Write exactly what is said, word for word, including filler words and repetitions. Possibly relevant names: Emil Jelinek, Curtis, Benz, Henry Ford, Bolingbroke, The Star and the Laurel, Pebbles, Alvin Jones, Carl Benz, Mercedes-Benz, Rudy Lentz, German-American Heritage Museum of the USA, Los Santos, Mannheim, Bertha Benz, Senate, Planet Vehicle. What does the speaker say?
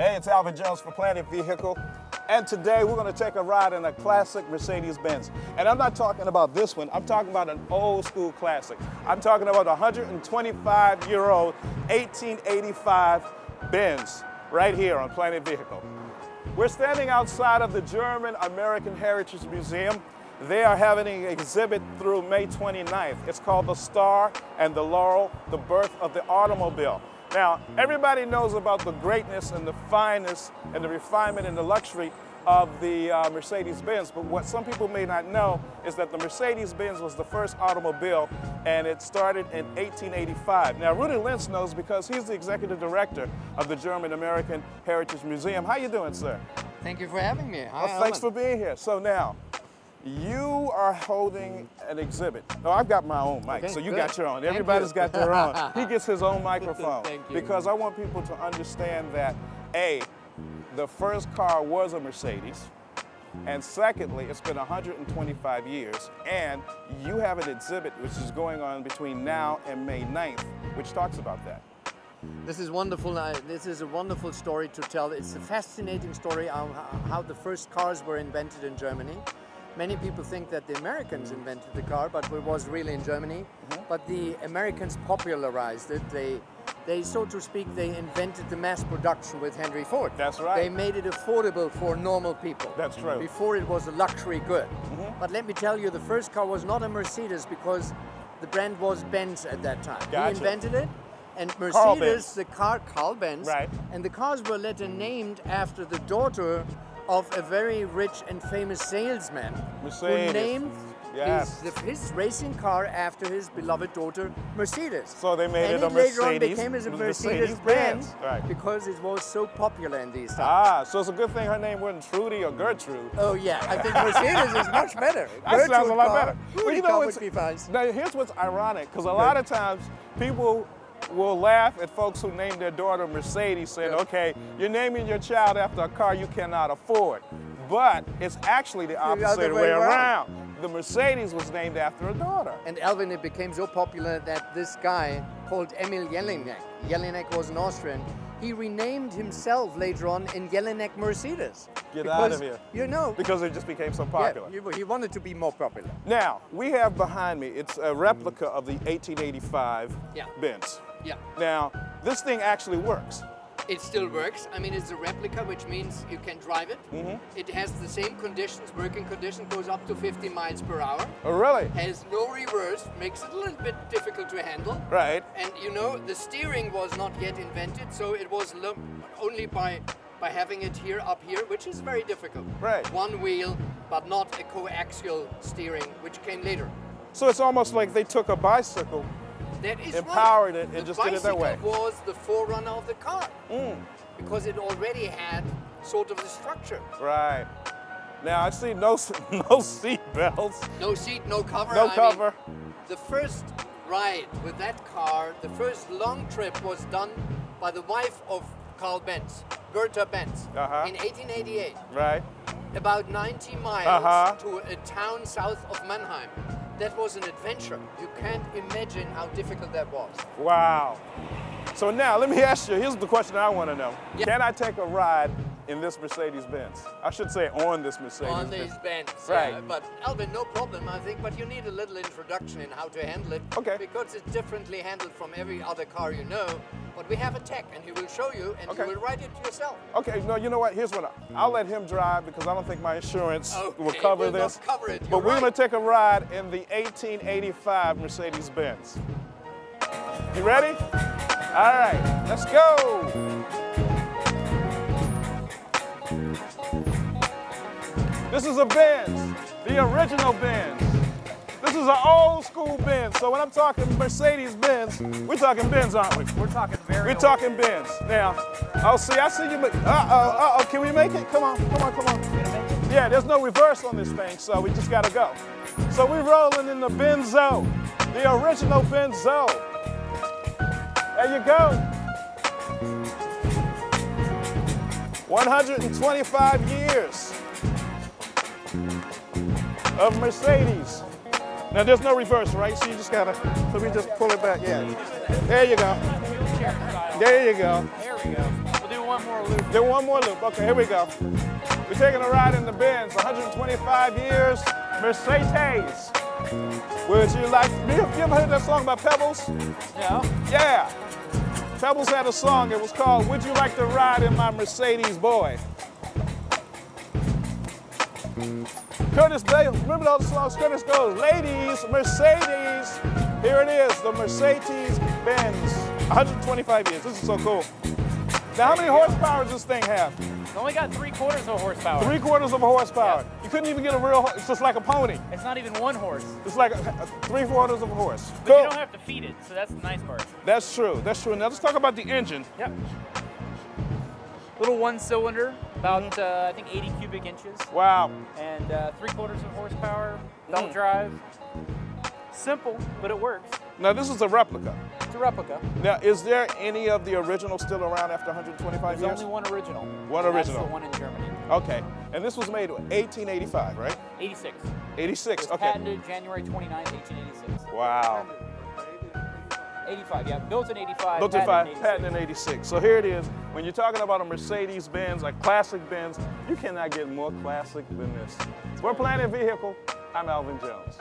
Hey, it's Alvin Jones for Planet Vehicle, and today we're going to take a ride in a classic Mercedes-Benz. And I'm not talking about this one, I'm talking about an old school classic. I'm talking about a one hundred twenty-five year old eighteen eighty-five Benz right here on Planet Vehicle. We're standing outside of the German-American Heritage Museum. They are having an exhibit through May twenty-ninth. It's called The Star and the Laurel, The Birth of the Automobile. Now, everybody knows about the greatness and the fineness and the refinement and the luxury of the uh, Mercedes-Benz, but what some people may not know is that the Mercedes-Benz was the first automobile, and it started in eighteen eighty-five. Now, Rudy Lentz knows because he's the executive director of the German-American Heritage Museum. How you doing, sir? Thank you for having me. Hi, well, thanks for being here. So now, you are holding an exhibit. Oh, I've got my own mic, okay, so you good. Got your own. Everybody's got their own. He gets his own microphone. Thank you. Because I want people to understand that, A, the first car was a Mercedes, and secondly, it's been one hundred twenty-five years, and you have an exhibit which is going on between now and May ninth, which talks about that. This is wonderful. I, this is a wonderful story to tell. It's a fascinating story on how the first cars were invented in Germany. Many people think that the Americans invented the car, but it was really in Germany. Mm-hmm. But the Americans popularized it. They, they, so to speak, they invented the mass production with Henry Ford. That's right. They made it affordable for normal people. That's true. Before it was a luxury good. Mm-hmm. But let me tell you, the first car was not a Mercedes because the brand was Benz at that time. Gotcha. He invented it. And Mercedes, the car, Carl Benz, right. And the cars were later named after the daughter of a very rich and famous salesman Mercedes. Who named yes. his, his racing car after his beloved daughter, Mercedes. So they made and it a Mercedes. And later on became as a Mercedes brand right. because it was so popular in these times. Ah, so it's a good thing her name wasn't Trudy or Gertrude. Oh yeah, I think Mercedes is much better. That Gertrude sounds a lot car, better. Well, you know, it's, now here's what's ironic, because a good. lot of times people will laugh at folks who named their daughter Mercedes, saying, yeah. okay, you're naming your child after a car you cannot afford. But it's actually the opposite the way, way around. around. The Mercedes was named after a daughter. And Alvin, it became so popular that this guy called Emil Jelinek, Jelinek was an Austrian, he renamed himself later on in Jelinek Mercedes. Get because, out of here. You know. Because it just became so popular. Yeah, he wanted to be more popular. Now, we have behind me, it's a replica of the eighteen eighty-five yeah. Benz. Yeah. Now, this thing actually works. It still works. I mean, it's a replica, which means you can drive it. Mm-hmm. It has the same conditions, working condition, goes up to fifty miles per hour. Oh, really? Has no reverse, makes it a little bit difficult to handle. Right. And you know, the steering was not yet invented, so it was only by, by having it here, up here, which is very difficult. Right. One wheel, but not a coaxial steering, which came later. So it's almost like they took a bicycle, That is empowered right. it and the just did it that way. The bicycle was the forerunner of the car mm. because it already had sort of the structure. Right. Now I see no no seat belts. No seat, no cover. No I cover. Mean, the first ride with that car, the first long trip was done by the wife of Carl Benz, Bertha Benz, uh-huh. in eighteen eighty-eight. Right. About ninety miles uh-huh. to a town south of Mannheim. That was an adventure. You can't imagine how difficult that was. Wow. So now, let me ask you, here's the question I want to know. Yeah. Can I take a ride in this Mercedes-Benz? I should say on this Mercedes-Benz. On this Benz, right. Yeah, but Alvin, no problem, I think, but you need a little introduction in how to handle it. Okay. Because it's differently handled from every other car you know. But we have a tech, and he will show you, and okay. you will write it yourself. Okay, no, you know what, here's what, I, I'll let him drive because I don't think my insurance okay. will cover we'll this. Not cover it. But we're right. going to take a ride in the eighteen eighty-five Mercedes-Benz. You ready? All right, let's go. This is a Benz, the original Benz. This is an old school Benz, so when I'm talking Mercedes-Benz, we're talking Benz, aren't we? We're talking very We're old. talking Benz. Now, oh, see, I see you, uh-oh, uh-oh, can we make it? Come on, come on, come on. Yeah, there's no reverse on this thing, so we just gotta go. So we're rolling in the Benzo, the original Benzo. There you go. one hundred twenty-five years of Mercedes. Now there's no reverse, right? So you just gotta, so we just pull it back, yeah. There you go. There you go. There we go. We'll do one one more loop. Do one more loop. Okay, here we go. We're taking a ride in the Benz, one hundred twenty-five years, Mercedes. Would you like, you ever heard that song by Pebbles? Yeah. Yeah. Pebbles had a song, it was called, Would You Like to Ride in My Mercedes Boy? Curtis, remember those songs? Curtis goes, ladies, Mercedes. Here it is, the Mercedes-Benz. one hundred twenty-five years, this is so cool. Now, how many horsepower does this thing have? It's only got three quarters of a horsepower. Three quarters of a horsepower. Yeah. You couldn't even get a real horse. It's just like a pony. It's not even one horse. It's like a, a three quarters of a horse. But cool. You don't have to feed it, so that's the nice part. That's true, that's true. Now, let's talk about the engine. Yep. Little one-cylinder, about, mm-hmm. uh, I think, eighty cubic inches. Wow. And uh, three quarters of horsepower, thumb mm. drive. Simple, but it works. Now, this is a replica. It's a replica. Now, is there any of the original still around after one hundred twenty-five There's years? There's only one original. One original. That's the one in Germany. Okay. And this was made in eighteen eighty-five, right? eighty-six. eighty-six, okay. It was patented January twenty-ninth, eighteen eighty-six. Wow. eighty-five, yeah, built in eighty-five, built in eighty-six. Patent in eighty-six. So here it is. When you're talking about a Mercedes-Benz, a classic Benz, you cannot get more classic than this. We're Planet Vehicle. I'm Alvin Jones.